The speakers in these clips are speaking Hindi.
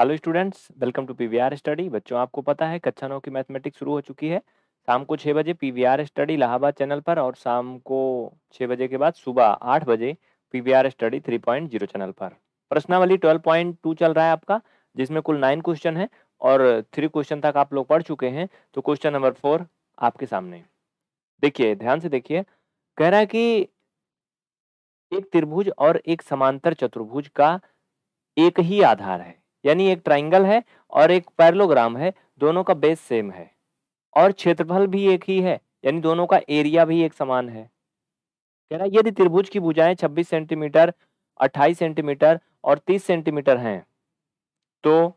Hello students, welcome to PVR study. बच्चों, आपको पता है कक्षा 9 की मैथमेटिक्स शुरू हो चुकी है। शाम को 6 बजे पीवीआर स्टडी इलाहाबाद चैनल पर और शाम को 6 बजे के बाद सुबह 8 बजे पीवीआर स्टडी 3.0 चैनल पर प्रश्नावली 12.2 चल रहा है आपका, जिसमें कुल 9 क्वेश्चन है और 3 क्वेश्चन तक आप लोग पढ़ चुके हैं। तो क्वेश्चन नंबर 4 आपके सामने, देखिए ध्यान से देखिए। कह रहा है कि एक त्रिभुज और एक समांतर चतुर्भुज का एक ही आधार है, यानी एक ट्राइंगल है और एक पैरेललोग्राम है, दोनों का बेस सेम है और क्षेत्रफल भी एक ही है, यानी दोनों का एरिया भी एक समान है। कह रहा है यदि त्रिभुज की भुजाएं 26 सेंटीमीटर, 28 सेंटीमीटर और 30 सेंटीमीटर हैं, तो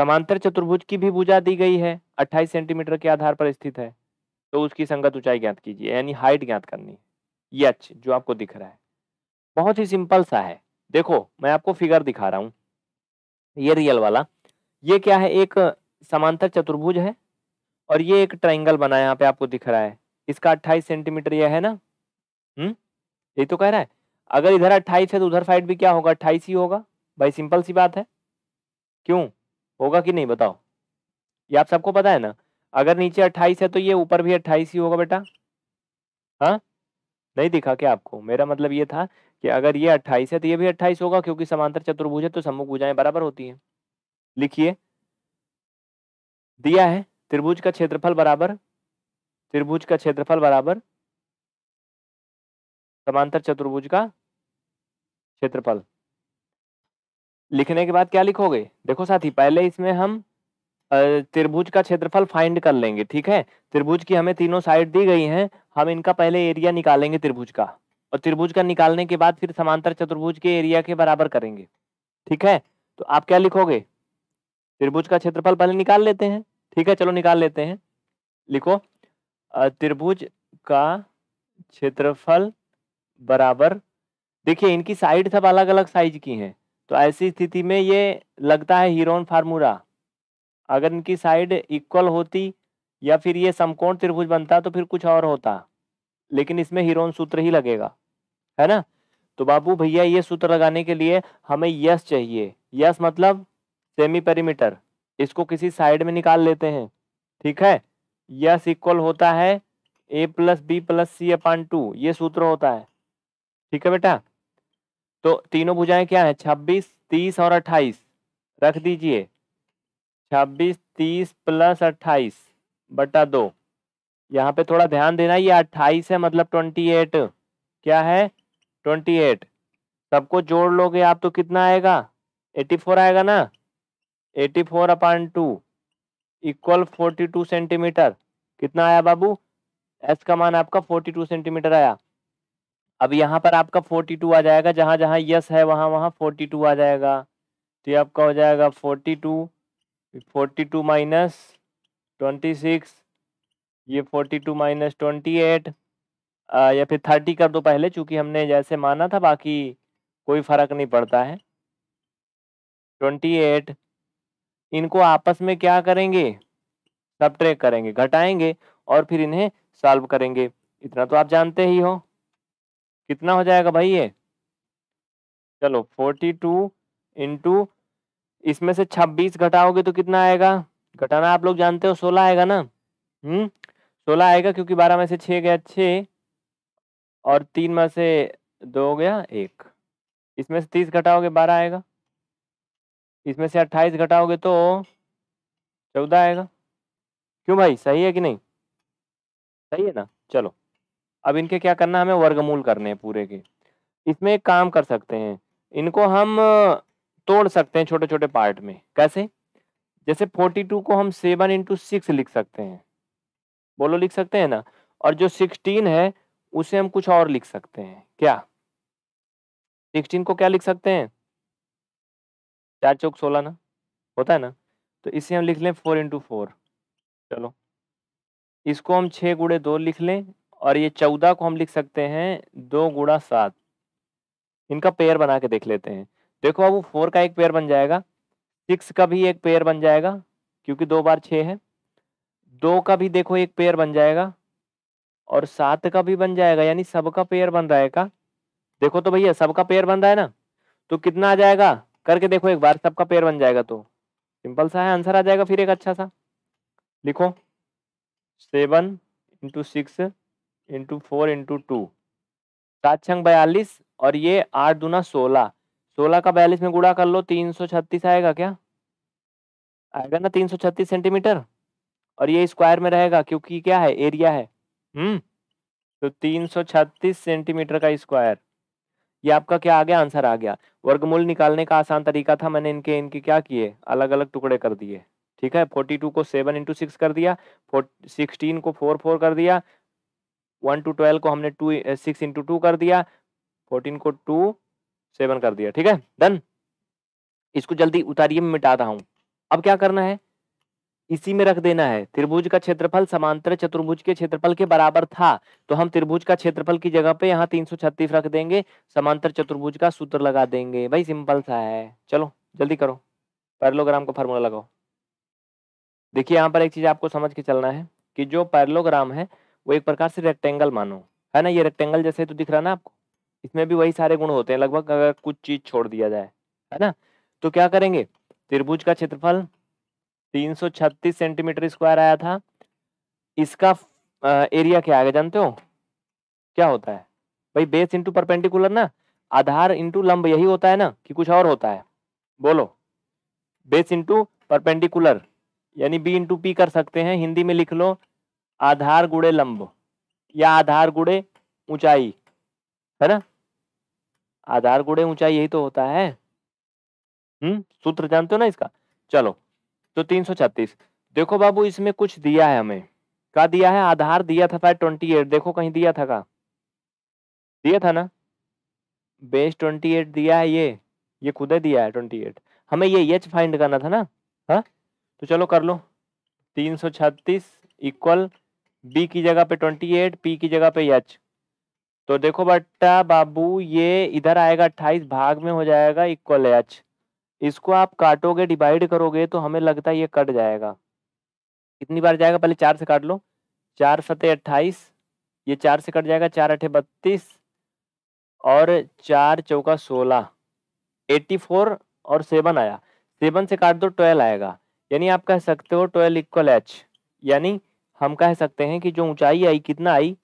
समांतर चतुर्भुज की भी भुजा दी गई है 28 सेंटीमीटर के आधार पर स्थित है, तो उसकी संगत ऊंचाई ज्ञात कीजिए, यानी हाइट ज्ञात करनी है। ये अच्छा जो आपको दिख रहा है बहुत ही सिंपल सा है। देखो मैं आपको फिगर दिखा रहा हूँ, ये रियल वाला, ये क्या है, एक समांतर चतुर्भुज है और ये एक ट्राइंगल बना है, यहाँ पे आपको दिख रहा है। इसका 28 सेंटीमीटर यह है ना, ये तो कह रहा है अगर इधर 28 है तो उधर साइड भी क्या होगा, 28 ही होगा। भाई सिंपल सी बात है, क्यों होगा कि नहीं बताओ, ये आप सबको पता है ना। अगर नीचे 28 है तो ये ऊपर भी 28 ही होगा बेटा। हाँ, नहीं दिखा क्या आपको, मेरा मतलब ये था कि अगर ये 28 है तो ये भी 28 होगा, क्योंकि समांतर चतुर्भुज है तो सम्मुख भुजाएं बराबर होती हैं। लिखिए, दिया है त्रिभुज का क्षेत्रफल बराबर, त्रिभुज का क्षेत्रफल बराबर समांतर चतुर्भुज का क्षेत्रफल। लिखने के बाद क्या लिखोगे, देखो साथी पहले इसमें हम त्रिभुज का क्षेत्रफल फाइंड कर लेंगे, ठीक है। त्रिभुज की हमें तीनों साइड दी गई हैं, हम इनका पहले एरिया निकालेंगे त्रिभुज का, और त्रिभुज का निकालने के बाद फिर समांतर चतुर्भुज के एरिया के बराबर करेंगे, ठीक है। तो आप क्या लिखोगे, त्रिभुज का क्षेत्रफल पहले निकाल लेते हैं, ठीक है, चलो निकाल लेते हैं। लिखो त्रिभुज का क्षेत्रफल बराबर, देखिए इनकी साइड सब अलग अलग साइज की हैं, तो ऐसी स्थिति में ये लगता है हीरोन फार्मूला। अगर इनकी साइड इक्वल होती या फिर ये समकोण त्रिभुज बनता तो फिर कुछ और होता, लेकिन इसमें हीरोन सूत्र ही लगेगा, है ना। तो बाबू भैया ये सूत्र लगाने के लिए हमें यस चाहिए, यस मतलब सेमी पेरीमीटर, इसको किसी साइड में निकाल लेते हैं, ठीक है। यस इक्वल होता है a+b+c/2, ये सूत्र होता है, ठीक है बेटा। तो तीनों भुजाएं क्या है, 26, 30 और 28 रख दीजिए, 26 30 प्लस 28 बटा 2। यहाँ पे थोड़ा ध्यान देना, ये 28 है मतलब 28, क्या है 28। सबको जोड़ लोगे आप तो कितना आएगा, 84 आएगा ना, 84/2 इक्वल 42 सेंटीमीटर। कितना आया बाबू, एस का मान आपका 42 सेंटीमीटर आया। अब यहाँ पर आपका 42 आ जाएगा, जहाँ जहाँ यस है वहाँ वहाँ 42 आ जाएगा, तो ये आपका हो जाएगा 42 माइनस 26, ये 42 माइनस 28, या फिर 30 कर दो पहले, चूंकि हमने जैसे माना था बाकी कोई फर्क नहीं पड़ता है। 28 इनको आपस में क्या करेंगे, सबट्रैक्ट करेंगे, घटाएंगे और फिर इन्हें सॉल्व करेंगे। इतना तो आप जानते ही हो, कितना हो जाएगा भाई ये, चलो 42 इंटू इसमें से 26 घटाओगे तो कितना आएगा, घटाना आप लोग जानते हो, 16 आएगा ना, 16 आएगा, क्योंकि 12 में से 6 गया 6 और 3 में से 2 गया 1। इसमें से 30 घटाओगे 12 आएगा, इसमें से 28 घटाओगे तो 14 आएगा। क्यों भाई, सही है कि नहीं, सही है ना। चलो अब इनके क्या करना, हमें वर्गमूल करने हैं पूरे के। इसमें एक काम कर सकते हैं, इनको हम तोड़ सकते हैं छोटे छोटे पार्ट में। कैसे, जैसे 42 को हम 7 × 6 लिख सकते हैं, बोलो लिख सकते हैं ना, और जो 16 है उसे हम कुछ और लिख सकते हैं। क्या 16 को क्या लिख सकते हैं, 4 × 4 = 16 ना होता है ना, तो इसे हम लिख लें 4 × 4। चलो इसको हम 6 × 2 लिख लें, और ये 14 को हम लिख सकते हैं 2 × 7। इनका पेयर बना के देख लेते हैं। देखो अब वो 4 का एक पेयर बन जाएगा, 6 का भी एक पेयर बन जाएगा, क्योंकि 2 बार 6 है, 2 का भी देखो एक पेयर बन जाएगा और 7 का भी बन जाएगा, यानी सबका पेयर बन रहा है। का देखो तो भैया सबका पेयर बन रहा है ना, तो कितना आ जाएगा करके देखो एक बार, सबका पेयर बन जाएगा तो सिंपल सा है आंसर आ जाएगा। फिर एक अच्छा सा लिखो 7 × 6 × 4 × 2 सात छंग 42 और ये 8 दूना 16, 16 का 42 में गुणा कर लो 336 आएगा क्या? आएगा ना 336 सेंटीमीटर और ये स्क्वायर में रहेगा क्योंकि क्या है एरिया है। तो 336 सेंटीमीटर का स्क्वायर, ये आपका क्या आ गया आंसर आ गया। वर्गमूल निकालने का आसान तरीका था, मैंने इनके इनके क्या किए अलग अलग टुकड़े कर दिए। ठीक है 42 को 7 × 6 कर दिया, 16 को 4 कर दिया, 1 to 12 को हमने 6 × 2 कर दिया, 14 को 2 7 कर दिया। ठीक है डन। इसको जल्दी उतारिए मैं मिटाता हूँ। अब क्या करना है इसी में रख देना है। त्रिभुज का क्षेत्रफल समांतर चतुर्भुज के क्षेत्रफल के बराबर था तो हम त्रिभुज का क्षेत्रफल की जगह पे यहाँ 336 रख देंगे, समांतर चतुर्भुज का सूत्र लगा देंगे। भाई सिंपल सा है, चलो जल्दी करो पैरेललोग्राम का फॉर्मूला लगाओ। देखिए यहाँ पर एक चीज आपको समझ के चलना है कि जो पैरेललोग्राम है वो एक प्रकार से रेक्टेंगल मानो, है ना। ये रेक्टेंगल जैसे तो दिख रहा ना आपको, इसमें भी वही सारे गुण होते हैं लगभग, अगर कुछ चीज छोड़ दिया जाए, है ना। तो क्या करेंगे त्रिभुज का क्षेत्रफल 336 सेंटीमीटर स्क्वायर आया था, इसका एरिया क्या आएगा जानते हो क्या होता है भाई? बेस इंटू परपेंडिकुलर ना, आधार इंटू लंब, यही होता है ना कि कुछ और होता है? बोलो बेस इंटू परपेंडिकुलर यानी B × P कर सकते हैं। हिंदी में लिख लो आधार गुणे लंब या आधार गुणे ऊंचाई, है ना। आधार गुणे ऊंचाई यही तो होता है। सूत्र जानते हो ना इसका। चलो तो 336 देखो बाबू इसमें कुछ दिया है हमें, क्या दिया है? आधार दिया था 528, देखो कहीं दिया था का? दिया था ना, बेस 28 दिया है, ये खुद ही दिया है 28। हमें ये एच फाइंड करना था ना। हाँ तो चलो कर लो 336 इक्वल बी की जगह पे 28, पी की जगह पे एच। तो देखो बट्टा बाबू ये इधर आएगा 28 भाग में हो जाएगा इक्वल एच। इसको आप काटोगे डिवाइड करोगे तो हमें लगता है ये कट जाएगा। कितनी बार जाएगा? पहले 4 से काट लो, 4 × 7 = 28, ये 4 से कट जाएगा, 4 × 8 = 32 और 4 × 4 = 16, 84 और 7 आया, 7 से काट दो 12 आएगा। यानी आप कह सकते हो 12 = H। यानी हम कह सकते हैं कि जो ऊंचाई आई कितना आई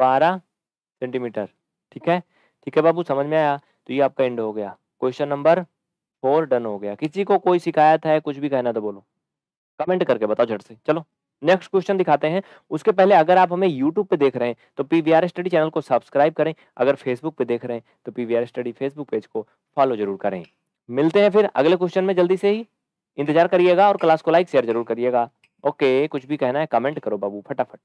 12 सेंटीमीटर। ठीक है, ठीक है बाबू समझ में आया। तो ये आपका एंड हो गया क्वेश्चन नंबर 4 डन हो गया। किसी को कोई शिकायत है, कुछ भी कहना तो बोलो, कमेंट करके बताओ झट से। चलो नेक्स्ट क्वेश्चन दिखाते हैं। उसके पहले अगर आप हमें YouTube पे देख रहे हैं तो PVR स्टडी चैनल को सब्सक्राइब करें, अगर Facebook पे देख रहे हैं तो PVR स्टडी Facebook पेज को फॉलो जरूर करें। मिलते हैं फिर अगले क्वेश्चन में, जल्दी से ही इंतजार करिएगा और क्लास को लाइक शेयर जरूर करिएगा। ओके कुछ भी कहना है कमेंट करो बाबू फटाफट।